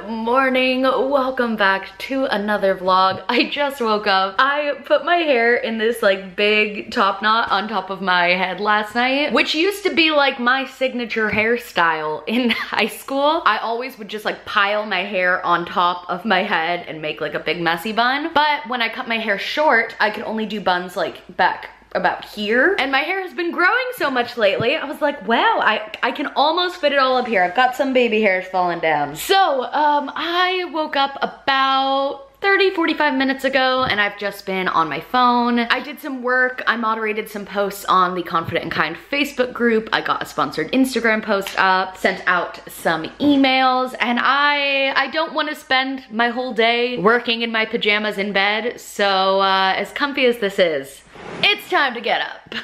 Good morning, welcome back to another vlog. I just woke up. I put my hair in this like big top knot on top of my head last night, which used to be like my signature hairstyle in high school. I always would just like pile my hair on top of my head and make like a big messy bun. But when I cut my hair short, I could only do buns like back about here, and my hair has been growing so much lately. I was like, wow, I can almost fit it all up here. I've got some baby hairs falling down. So I woke up about 45 minutes ago, and I've just been on my phone. I did some work. I moderated some posts on the Confident and Kind Facebook group. I got a sponsored Instagram post up, sent out some emails, and I don't want to spend my whole day working in my pajamas in bed, so as comfy as this is, it's time to get up.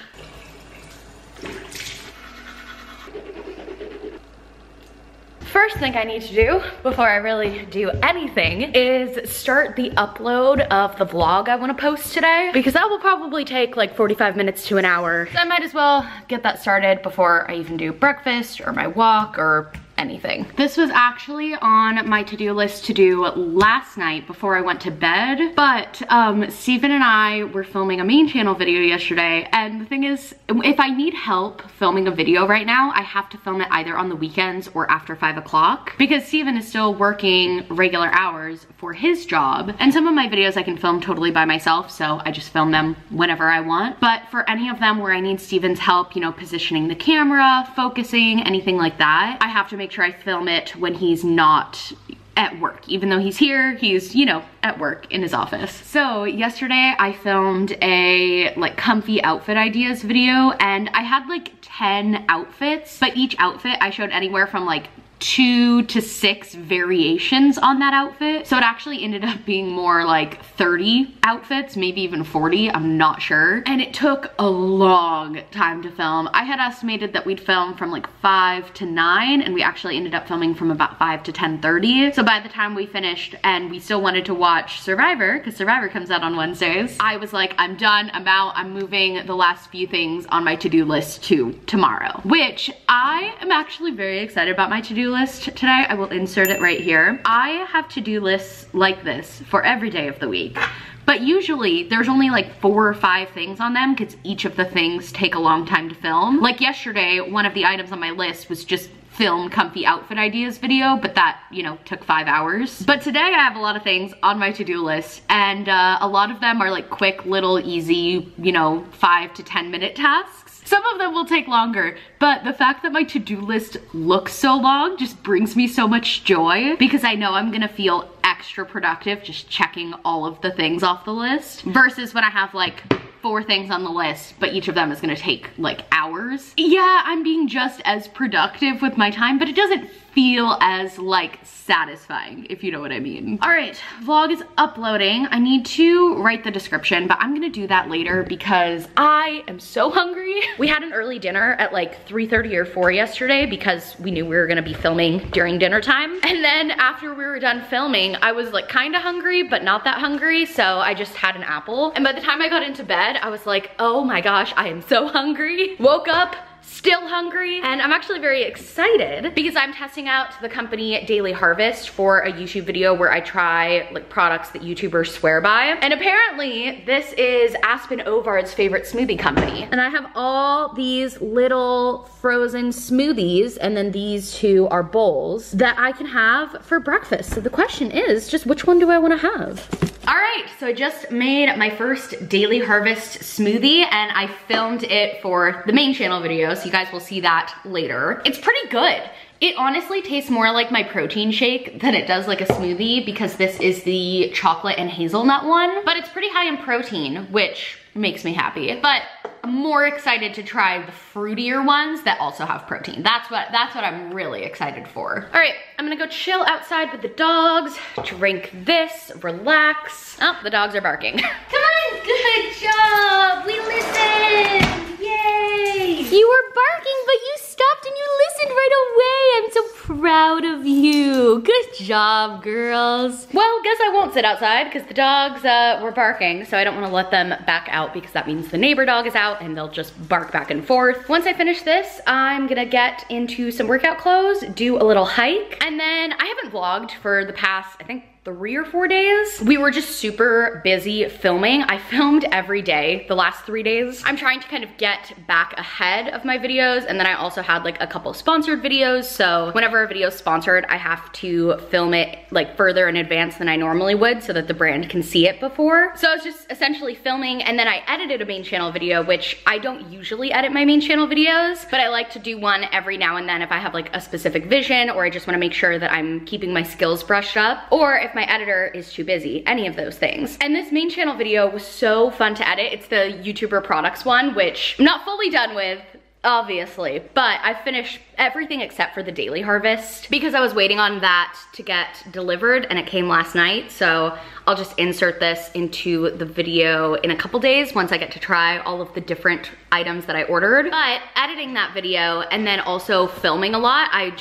First thing I need to do before I really do anything is start the upload of the vlog I want to post today, because that will probably take like 45 minutes to an hour. So I might as well get that started before I even do breakfast or my walk or anything. This was actually on my to-do list to do last night before I went to bed, but Stephen and I were filming a main channel video yesterday, and the thing is, if I need help filming a video right now, I have to film it either on the weekends or after 5 o'clock, because Stephen is still working regular hours for his job, and some of my videos I can film totally by myself, so I just film them whenever I want. But for any of them where I need Stephen's help, you know, positioning the camera, focusing, anything like that, I have to make sure I film it when he's not at work. Even though he's here, he's, you know, at work in his office. So yesterday I filmed a like comfy outfit ideas video, and I had like 10 outfits, but each outfit I showed anywhere from like 2 to 6 variations on that outfit. So it actually ended up being more like 30 outfits, maybe even 40, I'm not sure. And it took a long time to film. I had estimated that we'd film from like 5 to 9, and we actually ended up filming from about 5 to 10:30. So by the time we finished, and we still wanted to watch Survivor, because Survivor comes out on Wednesdays, I was like, I'm done, I'm out, I'm moving the last few things on my to-do list to tomorrow, which I am actually very excited about. My to-do list today, I will insert it right here. I have to-do lists like this for every day of the week, but usually there's only like 4 or 5 things on them, because each of the things take a long time to film. Like yesterday, one of the items on my list was just film comfy outfit ideas video, but that, you know, took 5 hours. But today I have a lot of things on my to-do list, and a lot of them are like quick, little, easy, you know, 5 to 10 minute tasks. Some of them will take longer, but the fact that my to-do list looks so long just brings me so much joy, because I know I'm gonna feel extra productive just checking all of the things off the list, versus when I have like 4 things on the list, but each of them is gonna take like hours. Yeah, I'm being just as productive with my time, but it doesn't feel as like satisfying, if you know what I mean. All right, vlog is uploading. I need to write the description, but I'm gonna do that later because I am so hungry. We had an early dinner at like 3:30 or 4 yesterday, because we knew we were gonna be filming during dinner time. And then after we were done filming, I was like kinda hungry, but not that hungry. So I just had an apple. And by the time I got into bed, I was like, oh my gosh, I am so hungry. Woke up, still hungry, and I'm actually very excited because I'm testing out the company Daily Harvest for a YouTube video where I try like products that YouTubers swear by. And apparently this is Aspen Ovard's favorite smoothie company. And I have all these little frozen smoothies, and then these 2 are bowls that I can have for breakfast. So the question is just, which one do I want to have? All right, so I just made my first Daily Harvest smoothie, and I filmed it for the main channel video, so you guys will see that later. It's pretty good. It honestly tastes more like my protein shake than it does like a smoothie, because this is the chocolate and hazelnut one, but it's pretty high in protein, which makes me happy. But I'm more excited to try the fruitier ones that also have protein. That's what I'm really excited for. All right, I'm gonna go chill outside with the dogs, drink this, relax. Oh, the dogs are barking. Come on, good job, we listened, yay! You were barking, but you stopped and you listened right away. I'm so proud of you, good Good job, girls. Well, guess I won't sit outside because the dogs were barking, so I don't want to let them back out because that means the neighbor dog is out and they'll just bark back and forth. Once I finish this, I'm gonna get into some workout clothes, do a little hike, and then I haven't vlogged for the past, I think, 3 or 4 days. We were just super busy filming. I filmed every day the last 3 days. I'm trying to kind of get back ahead of my videos, and then I also had like a couple sponsored videos, so whenever a video is sponsored, I have to film it like further in advance than I normally would so that the brand can see it before. So I was just essentially filming, and then I edited a main channel video, which I don't usually edit my main channel videos, but I like to do one every now and then if I have like a specific vision, or I just wanna make sure that I'm keeping my skills brushed up, or if my editor is too busy, any of those things. And this main channel video was so fun to edit. It's the YouTuber products one, which I'm not fully done with, obviously, but I finished everything except for the Daily Harvest because I was waiting on that to get delivered and it came last night. So I'll just insert this into the video in a couple days once I get to try all of the different items that I ordered. But editing that video and then also filming a lot, I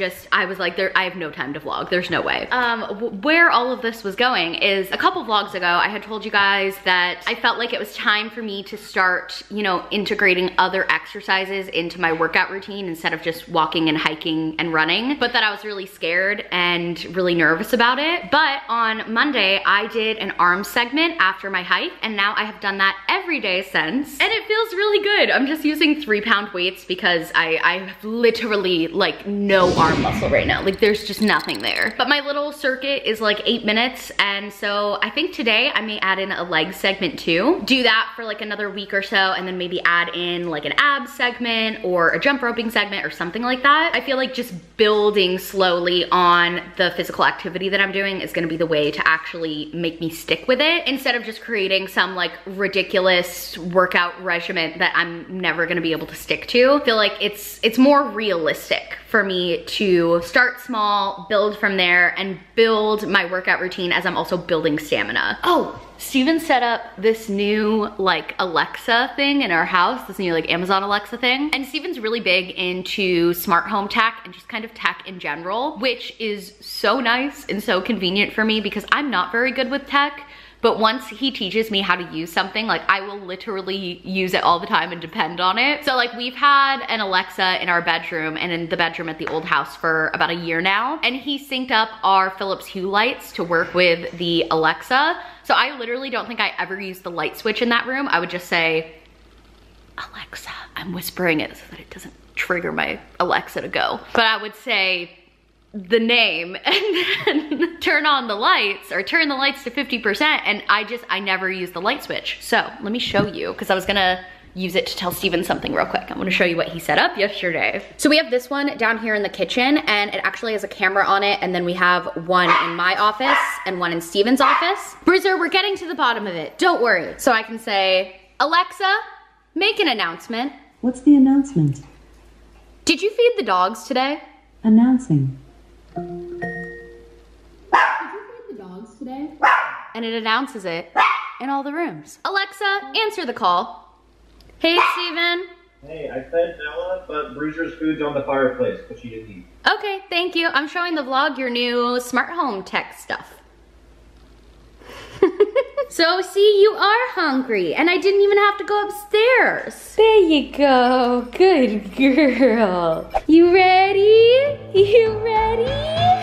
was like, I have no time to vlog, there's no way. Where all of this was going is a couple vlogs ago, I had told you guys that I felt like it was time for me to start, you know, integrating other exercises into my workout routine instead of just walking and hiking and running, but that I was really scared and really nervous about it. But on Monday, I did an arm segment after my hike, and now I have done that every day since, and it feels really good. I'm just using 3-pound weights because I have literally like no arm muscle right now. Like there's just nothing there. But my little circuit is like 8 minutes, and so I think today I may add in a leg segment too. Do that for like another week or so, and then maybe add in like an ab segment or a jump roping segment or something like that. I feel like just building slowly on the physical activity that I'm doing is gonna be the way to actually make me stick with it instead of just creating some like ridiculous workout regimen that I'm never gonna be able to stick to. I feel like it's more realistic for me to start small, build from there, and build my workout routine as I'm also building stamina. Oh, Stephen set up this new like Alexa thing in our house, this new like Amazon Alexa thing. And Stephen's really big into smart home tech and just kind of tech in general, which is so nice and so convenient for me because I'm not very good with tech. But once he teaches me how to use something, like I will literally use it all the time and depend on it. So like we've had an Alexa in our bedroom and in the bedroom at the old house for about a year now. And he synced up our Philips Hue lights to work with the Alexa. So I literally don't think I ever used the light switch in that room. I would just say, Alexa, I'm whispering it so that it doesn't trigger my Alexa to go. But I would say the name and then turn on the lights or turn the lights to 50%, and I never use the light switch. So let me show you, because I was gonna use it to tell Stephen something real quick. I'm gonna show you what he set up yesterday. So we have this one down here in the kitchen, and it actually has a camera on it, and then we have one in my office and one in Stephen's office. Bruiser, we're getting to the bottom of it, don't worry. So I can say, Alexa, make an announcement. What's the announcement? Did you feed the dogs today? Announcing. Did you feed the dogs today? And it announces it in all the rooms. Alexa, answer the call. Hey, Stephen. Hey, I fed Noah, but Bruiser's food's on the fireplace, but she didn't eat. Okay, thank you. I'm showing the vlog your new smart home tech stuff. So, see, you are hungry, and I didn't even have to go upstairs. There you go. Good girl. You ready? You ready?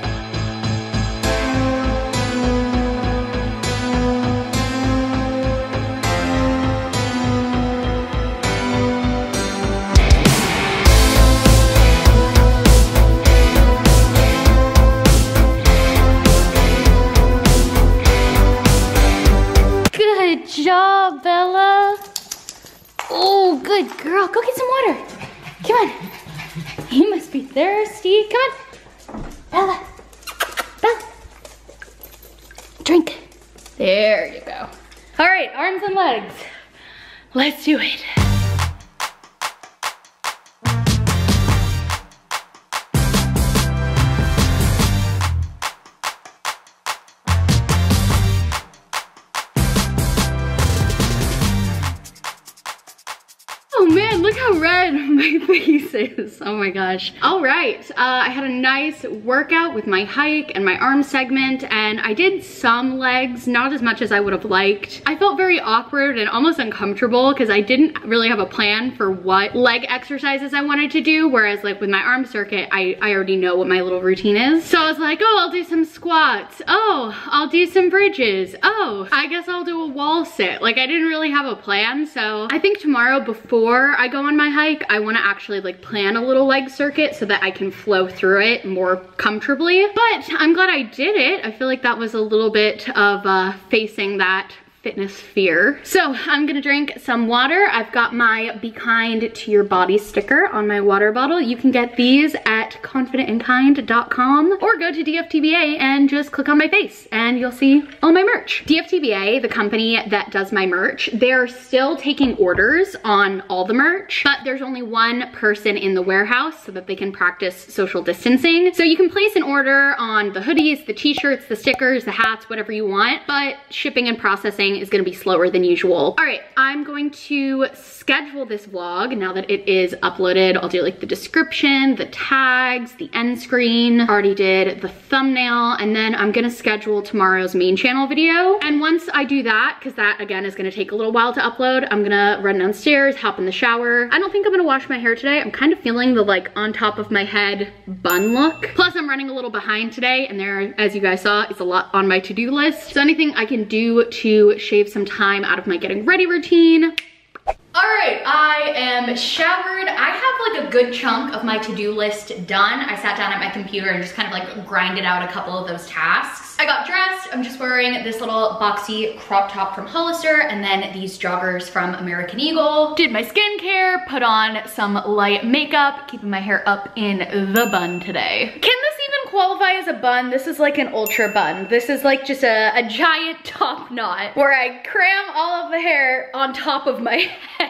Good job, Bella. Oh, good girl. Go get some water. Come on. You must be thirsty. Come on. Bella. Bella. Drink. There you go. All right, arms and legs. Let's do it. Look how red my face braces. Oh my gosh. All right, I had a nice workout with my hike and my arm segment, and I did some legs, not as much as I would have liked. I felt very awkward and almost uncomfortable because I didn't really have a plan for what leg exercises I wanted to do, whereas like with my arm circuit, I already know what my little routine is. So I was like, oh, I'll do some squats. Oh, I'll do some bridges. Oh, I guess I'll do a wall sit. Like I didn't really have a plan. So I think tomorrow before I go on my hike, I want to actually like plan a little leg circuit so that I can flow through it more comfortably. But I'm glad I did it. I feel like that was a little bit of facing that fitness fear. So I'm gonna drink some water. I've got my Be Kind to Your Body sticker on my water bottle. You can get these at confidentandkind.com or go to DFTBA and just click on my face and you'll see all my merch. DFTBA, the company that does my merch, they're still taking orders on all the merch, but there's only one person in the warehouse so that they can practice social distancing. So you can place an order on the hoodies, the t-shirts, the stickers, the hats, whatever you want, but shipping and processing is gonna be slower than usual. All right, I'm going to schedule this vlog now that it is uploaded. I'll do like the description, the tags, the end screen. Already did the thumbnail, and then I'm gonna schedule tomorrow's main channel video. And once I do that, because that again is gonna take a little while to upload, I'm gonna run downstairs, hop in the shower. I don't think I'm gonna wash my hair today. I'm kind of feeling the like on top of my head bun look. Plus I'm running a little behind today, and there, as you guys saw, it's a lot on my to-do list. So anything I can do to shave some time out of my getting ready routine. All right, I am showered. I have like a good chunk of my to-do list done. I sat down at my computer and just kind of like grinded out a couple of those tasks. I got dressed. I'm just wearing this little boxy crop top from Hollister and then these joggers from American Eagle. Did my skincare, put on some light makeup, keeping my hair up in the bun today. Can this even qualify as a bun? This is like an ultra bun. This is like just a giant top knot where I cram all of the hair on top of my head.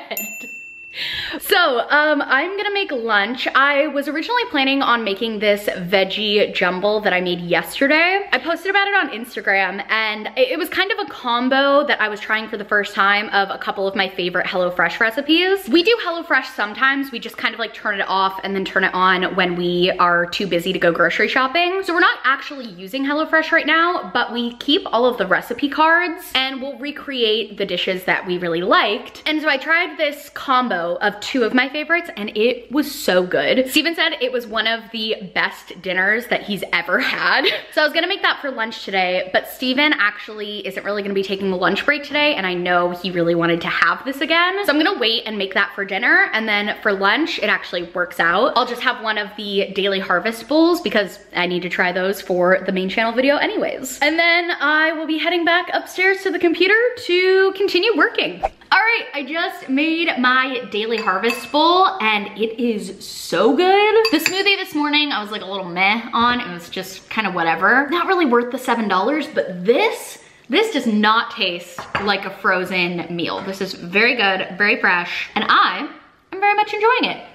So I'm gonna make lunch. I was originally planning on making this veggie jumble that I made yesterday. I posted about it on Instagram, and it was kind of a combo that I was trying for the first time of a couple of my favorite HelloFresh recipes. We do HelloFresh sometimes. We just kind of like turn it off and then turn it on when we are too busy to go grocery shopping. So we're not actually using HelloFresh right now, but we keep all of the recipe cards and we'll recreate the dishes that we really liked. And so I tried this combo of two of my favorites, and it was so good. Stephen said it was one of the best dinners that he's ever had. So I was gonna make that for lunch today, but Stephen actually isn't really gonna be taking the lunch break today, and I know he really wanted to have this again. So I'm gonna wait and make that for dinner, and then for lunch, it actually works out. I'll just have one of the Daily Harvest bowls because I need to try those for the main channel video anyways. And then I will be heading back upstairs to the computer to continue working. All right, I just made my Daily Harvest bowl and it is so good. The smoothie this morning, I was like a little meh on. It was just kind of whatever. Not really worth the $7, but this does not taste like a frozen meal. This is very good, very fresh, and I am very much enjoying it.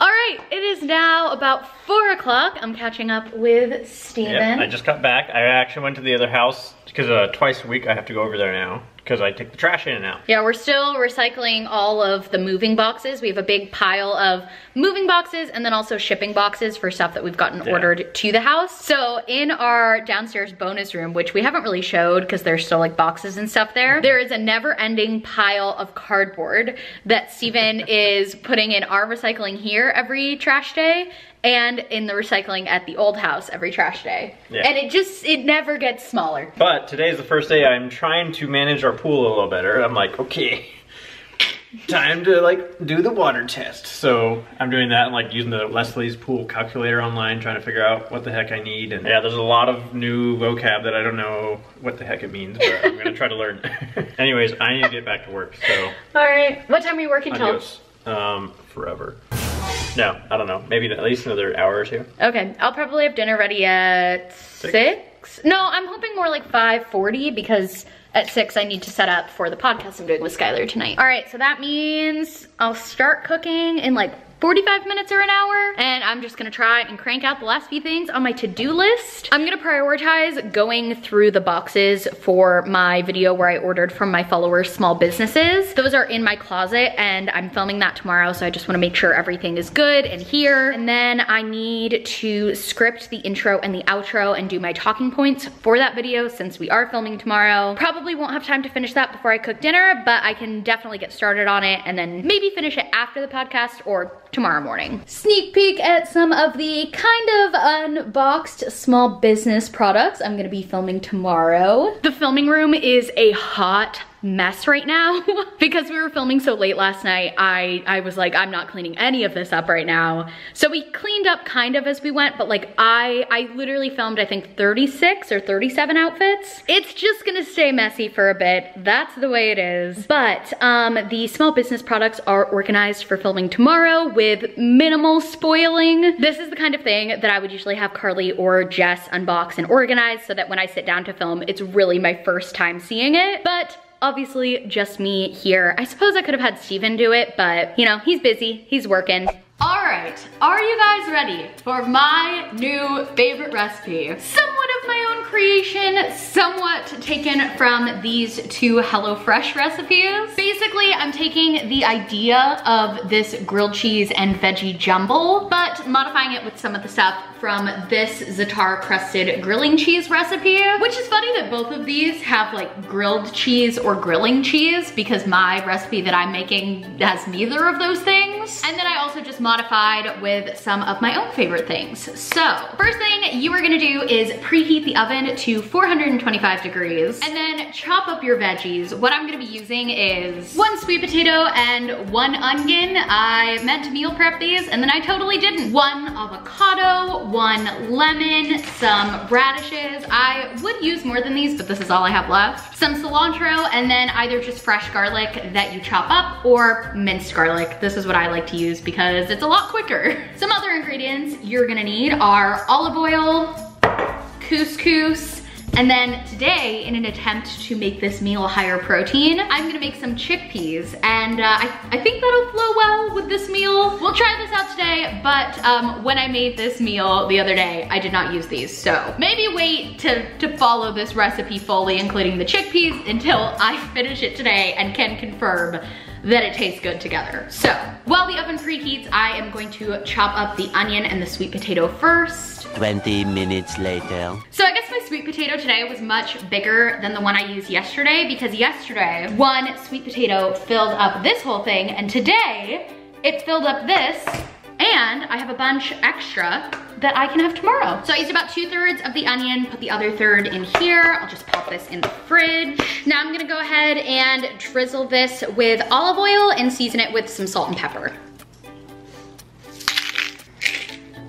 All right, it is now about 4 o'clock. I'm catching up with Stephen. Yep, I just got back. I actually went to the other house because twice a week I have to go over there now, because I take the trash in and out. Yeah, we're still recycling all of the moving boxes. We have a big pile of moving boxes and then also shipping boxes for stuff that we've gotten ordered to the house. So in our downstairs bonus room, which we haven't really showed because there's still like boxes and stuff there, there is a never-ending pile of cardboard that Stephen is putting in our recycling here every trash day, and in the recycling at the old house every trash day. Yeah. And it never gets smaller. But today's the first day I'm trying to manage our pool a little better. I'm like, okay, time to like do the water test. So I'm doing that and like using the Leslie's pool calculator online, trying to figure out what the heck I need. And yeah, there's a lot of new vocab that I don't know what the heck it means, but I'm gonna try to learn. Anyways, I need to get back to work, so. All right, what time are you working till? Forever. No, I don't know. Maybe at least another hour or two. Okay, I'll probably have dinner ready at 6? No, I'm hoping more like 5:40 because at 6 I need to set up for the podcast I'm doing with Skylar tonight. All right, so that means I'll start cooking in like 45 minutes or an hour, and I'm just gonna try and crank out the last few things on my to-do list. I'm gonna prioritize going through the boxes for my video where I ordered from my followers' small businesses. Those are in my closet and I'm filming that tomorrow, so I just wanna make sure everything is good and here. And then I need to script the intro and the outro and do my talking points for that video since we are filming tomorrow. Probably won't have time to finish that before I cook dinner, but I can definitely get started on it and then maybe finish it after the podcast or tomorrow morning. Sneak peek at some of the kind of unboxed small business products I'm gonna be filming tomorrow. The filming room is a hot mess right now because we were filming so late last night. I was like, I'm not cleaning any of this up right now. So we cleaned up kind of as we went, but like I literally filmed I think 36 or 37 outfits. It's just gonna stay messy for a bit. That's the way it is. But the small business products are organized for filming tomorrow with minimal spoiling. This is the kind of thing that I would usually have Carly or Jess unbox and organize so that when I sit down to film, it's really my first time seeing it. But obviously just me here. I suppose I could have had Stephen do it, but you know, he's busy, he's working. All right, are you guys ready for my new favorite recipe? Somewhat of my own creation, somewhat taken from these two HelloFresh recipes. Basically, I'm taking the idea of this grilled cheese and veggie jumble, but modifying it with some of the stuff from this za'atar crusted grilling cheese recipe, which is funny that both of these have like grilled cheese or grilling cheese because my recipe that I'm making has neither of those things. And then I also just modified with some of my own favorite things. So first thing you are gonna do is preheat the oven to 425 degrees and then chop up your veggies. What I'm gonna be using is 1 sweet potato and 1 onion. I meant to meal prep these and then I totally didn't. 1 avocado, 1 lemon, some radishes. I would use more than these, but this is all I have left. Some cilantro and then either just fresh garlic that you chop up or minced garlic. This is what I like to use because it's a lot quicker. Some other ingredients you're gonna need are olive oil, couscous, and then today, in an attempt to make this meal higher protein, I'm gonna make some chickpeas, and I think that'll flow well with this meal. We'll try this out today, but when I made this meal the other day, I did not use these, so maybe wait to follow this recipe fully, including the chickpeas, until I finish it today and can confirm that it tastes good together. So, while the oven preheats, I am going to chop up the onion and the sweet potato first. 20 minutes later. So I guess my sweet potato today was much bigger than the one I used yesterday because yesterday, 1 sweet potato filled up this whole thing and today it filled up this and I have a bunch extra that I can have tomorrow. So I used about 2/3 of the onion, put the other third in here. I'll just pop this in the fridge. Now I'm gonna go ahead and drizzle this with olive oil and season it with some salt and pepper.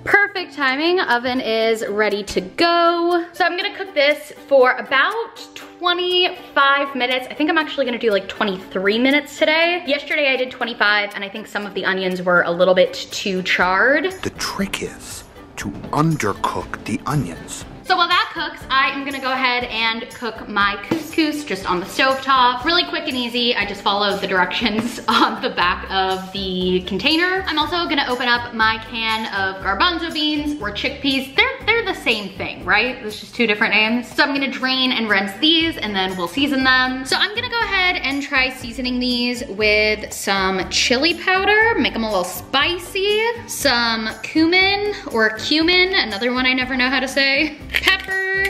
Perfect timing, oven is ready to go. So I'm gonna cook this for about 25 minutes. I think I'm actually gonna do like 23 minutes today. Yesterday I did 25 and I think some of the onions were a little bit too charred. The trick is to undercook the onions. So while that cooks, I am gonna go ahead and cook my couscous just on the stovetop. Really quick and easy, I just followed the directions on the back of the container. I'm also gonna open up my can of garbanzo beans or chickpeas. They're the same thing, right? There's just two different names. So I'm gonna drain and rinse these and then we'll season them. So I'm gonna go ahead and try seasoning these with some chili powder, make them a little spicy, some cumin or cumin, another one I never know how to say. Pepper,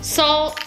salt,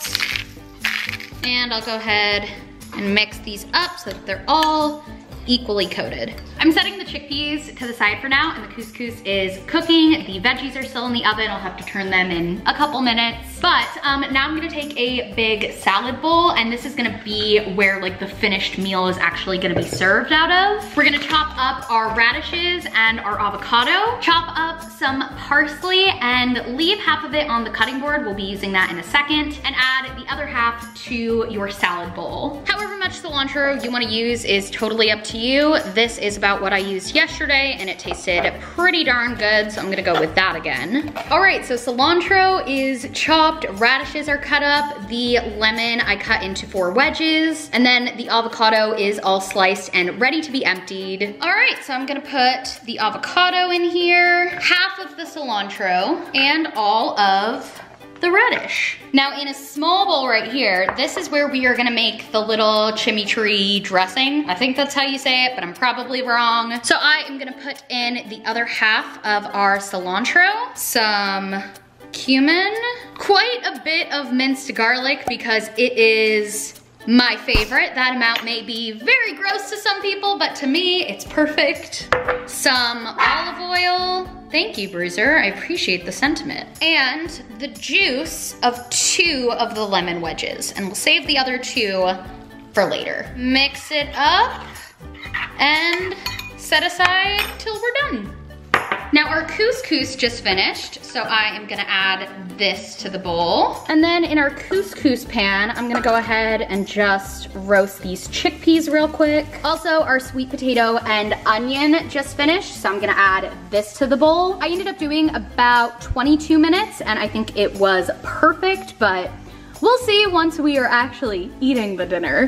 and I'll go ahead and mix these up so that they're all equally coated. I'm setting the chickpeas to the side for now and the couscous is cooking. The veggies are still in the oven. I'll have to turn them in a couple minutes. But now I'm gonna take a big salad bowl and this is gonna be where like the finished meal is actually gonna be served out of. We're gonna chop up our radishes and our avocado, chop up some parsley and leave half of it on the cutting board. We'll be using that in a second, and add the other half to your salad bowl. However much cilantro you want to use is totally up to you. This is about what I used yesterday and it tasted pretty darn good, so I'm gonna go with that again. All right, so cilantro is chopped, radishes are cut up, the lemon I cut into 4 wedges, and then the avocado is all sliced and ready to be emptied. All right, so I'm gonna put the avocado in here, half of the cilantro, and all of the radish. Now in a small bowl right here, this is where we are gonna make the little chimichurri dressing. I think that's how you say it, but I'm probably wrong. So I am gonna put in the other half of our cilantro, some cumin, quite a bit of minced garlic because it is my favorite. That amount may be very gross to some people, but to me, it's perfect. Some olive oil. Thank you, Bruiser. I appreciate the sentiment. And the juice of 2 of the lemon wedges. And we'll save the other 2 for later. Mix it up and set aside till we're done. Now our couscous just finished, so I am gonna add this to the bowl. And then in our couscous pan, I'm gonna go ahead and just roast these chickpeas real quick. Also, our sweet potato and onion just finished, so I'm gonna add this to the bowl. I ended up doing about 22 minutes, and I think it was perfect, but we'll see once we are actually eating the dinner.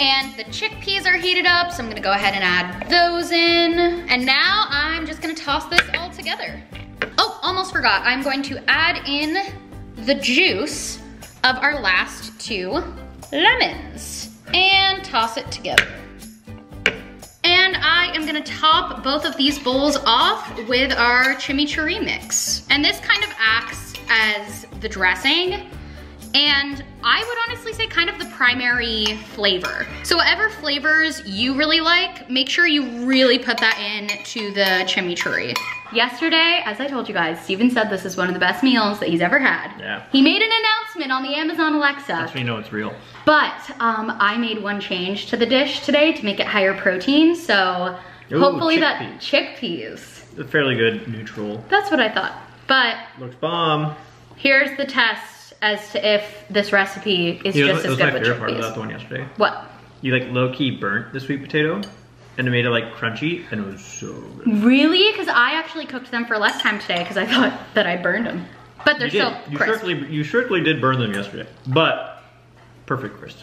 And the chickpeas are heated up, so I'm gonna go ahead and add those in. And now I'm just gonna toss this all together. Oh, almost forgot. I'm going to add in the juice of our last 2 lemons and toss it together. And I am gonna top both of these bowls off with our chimichurri mix. And this kind of acts as the dressing, and I would honestly say kind of the primary flavor. So whatever flavors you really like, make sure you really put that in to the chimichurri. Yesterday, as I told you guys, Stephen said this is one of the best meals that he's ever had. Yeah. He made an announcement on the Amazon Alexa. That's when you know it's real. But I made one change to the dish today to make it higher protein, so ooh, hopefully chickpeas. It's fairly good, neutral. That's what I thought, but. Looks bomb. Here's the test as to if this recipe is just as good with chickpeas. That was my favorite part about the one yesterday. What? You like low-key burnt the sweet potato and it made it like crunchy, and it was so good. Really? Because I actually cooked them for less time today because I thought that I burned them. But they're still crisp. You certainly did burn them yesterday, but perfect crisp.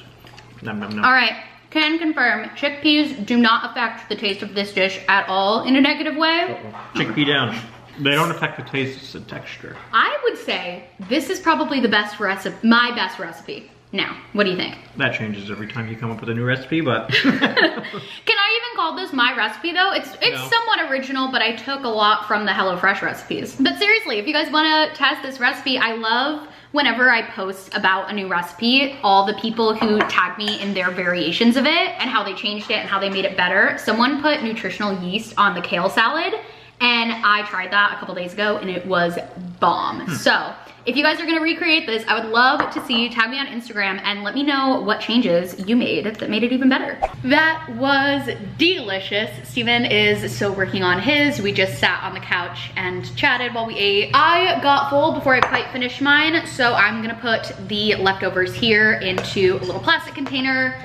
Nom, nom, nom. All right, can confirm, chickpeas do not affect the taste of this dish at all in a negative way. Uh-oh. Chickpea down. They don't affect the taste, it's the texture. I would say this is probably the best recipe, my best recipe. Now, what do you think? That changes every time you come up with a new recipe, but. Can I even call this my recipe though? It's no. Somewhat original, but I took a lot from the HelloFresh recipes. But seriously, if you guys wanna test this recipe, I love whenever I post about a new recipe, all the people who tag me in their variations of it and how they changed it and how they made it better. Someone put nutritional yeast on the kale salad, and I tried that a couple days ago and it was bomb. So if you guys are gonna recreate this, I would love to see you. Tag me on Instagram and let me know what changes you made that made it even better. That was delicious. Stephen is still working on his. We just sat on the couch and chatted while we ate. I got full before I quite finished mine, so I'm gonna put the leftovers here into a little plastic container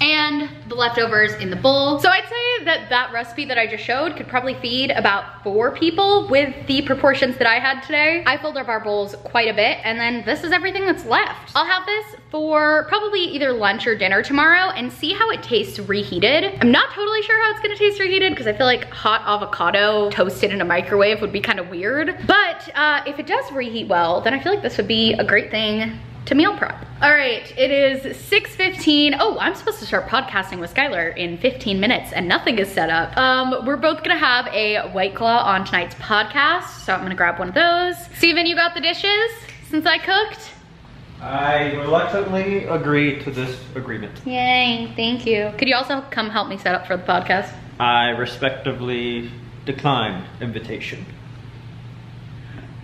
and the leftovers in the bowl. So I'd say that that recipe that I just showed could probably feed about 4 people with the proportions that I had today. I filled up our bowls quite a bit, and then this is everything that's left. I'll have this for probably either lunch or dinner tomorrow and see how it tastes reheated. I'm not totally sure how it's gonna taste reheated because I feel like hot avocado toasted in a microwave would be kind of weird. But if it does reheat well, then I feel like this would be a great thing to meal prep. All right, it is 6:15. Oh, I'm supposed to start podcasting with Skylar in 15 minutes and nothing is set up. We're both gonna have a White Claw on tonight's podcast, so I'm gonna grab one of those. Stephen, you got the dishes since I cooked? I reluctantly agree to this agreement. Yay, thank you. Could you also come help me set up for the podcast? I respectively decline invitation.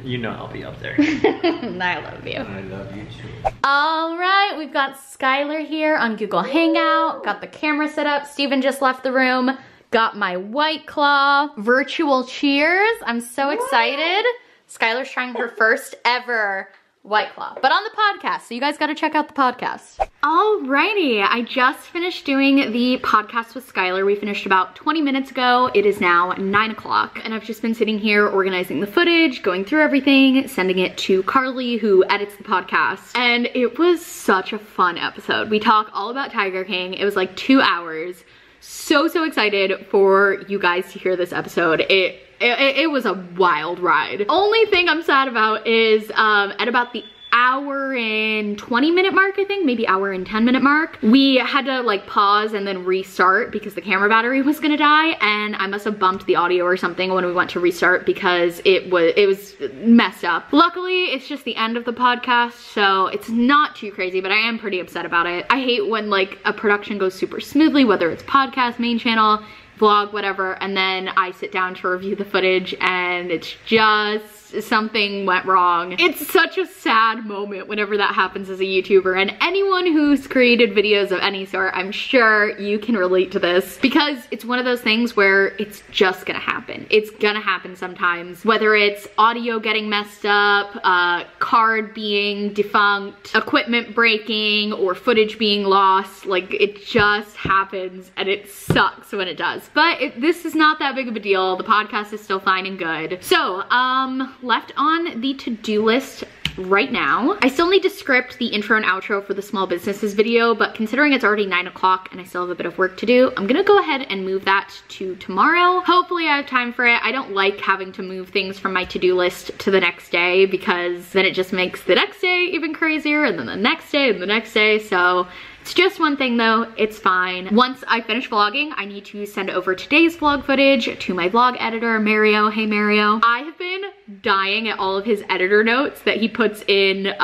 You know I'll be up there. I love you. I love you too. All right, we've got Skylar here on Google Hangout, got the camera set up. Stephen just left the room. Got my White Claw, virtual cheers. I'm so excited. Skylar's trying her first ever White Claw, but on the podcast, so you guys gotta check out the podcast. Alrighty, I just finished doing the podcast with Skylar. We finished about 20 minutes ago. It is now 9 o'clock, and I've just been sitting here organizing the footage, going through everything, sending it to Carly, who edits the podcast, and it was such a fun episode. We talk all about Tiger King. It was like 2 hours. So excited for you guys to hear this episode. It was a wild ride. Only thing I'm sad about is at about the hour and 20 minute mark, I think, maybe hour and 10 minute mark, we had to like pause and then restart because the camera battery was gonna die, and I must have bumped the audio or something when we went to restart because it was messed up. Luckily, it's just the end of the podcast, so it's not too crazy, but I am pretty upset about it. I hate when like a production goes super smoothly, whether it's podcast, main channel, vlog, whatever, and then I sit down to review the footage and it's just something went wrong. It's such a sad moment whenever that happens as a YouTuber, and anyone who's created videos of any sort, I'm sure you can relate to this, because it's one of those things where it's just gonna happen. It's gonna happen sometimes, whether it's audio getting messed up, card being defunct, equipment breaking, or footage being lost. Like, it just happens, and it sucks when it does. But this is not that big of a deal. The podcast is still fine and good. So, left on the to-do list right now. I still need to script the intro and outro for the small businesses video, but considering it's already 9 o'clock and I still have a bit of work to do, I'm gonna go ahead and move that to tomorrow. Hopefully I have time for it. I don't like having to move things from my to-do list to the next day, because then it just makes the next day even crazier, and then the next day and the next day. So it's just one thing though, it's fine. Once I finish vlogging, I need to send over today's vlog footage to my vlog editor, Mario. Hey, Mario. I have been dying at all of his editor notes that he puts in to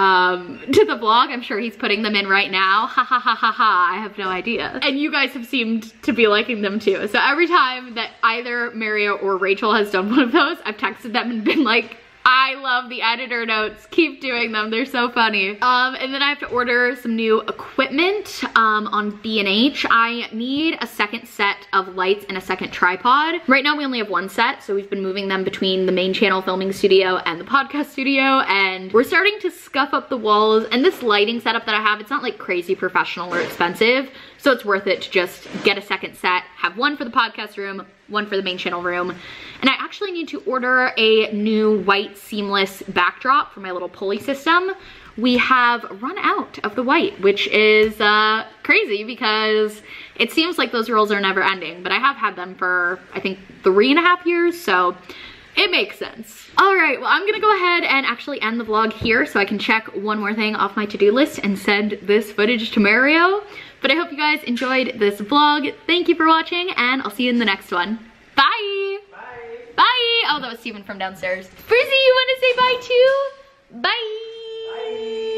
the vlog. I'm sure he's putting them in right now. Ha ha ha ha ha, I have no idea. And you guys have seemed to be liking them too. So every time that either Mario or Rachel has done one of those, I've texted them and been like, I love the editor notes, keep doing them, they're so funny. And then I have to order some new equipment on B&H. I need a second set of lights and a second tripod. Right now we only have one set, so we've been moving them between the main channel filming studio and the podcast studio, and we're starting to scuff up the walls. And this lighting setup that I have, it's not like crazy professional or expensive, so it's worth it to just get a second set, have one for the podcast room, one for the main channel room. And I actually need to order a new white seamless backdrop for my little pulley system. We have run out of the white, which is crazy because it seems like those rolls are never ending, but I have had them for, I think, 3.5 years, so it makes sense. All right, well, I'm gonna go ahead and actually end the vlog here so I can check one more thing off my to-do list and send this footage to Mario. But I hope you guys enjoyed this vlog. Thank you for watching, and I'll see you in the next one. Bye. Bye. Bye. Oh, that was Stephen from downstairs. Frizzy, you wanna say bye too? Bye. Bye.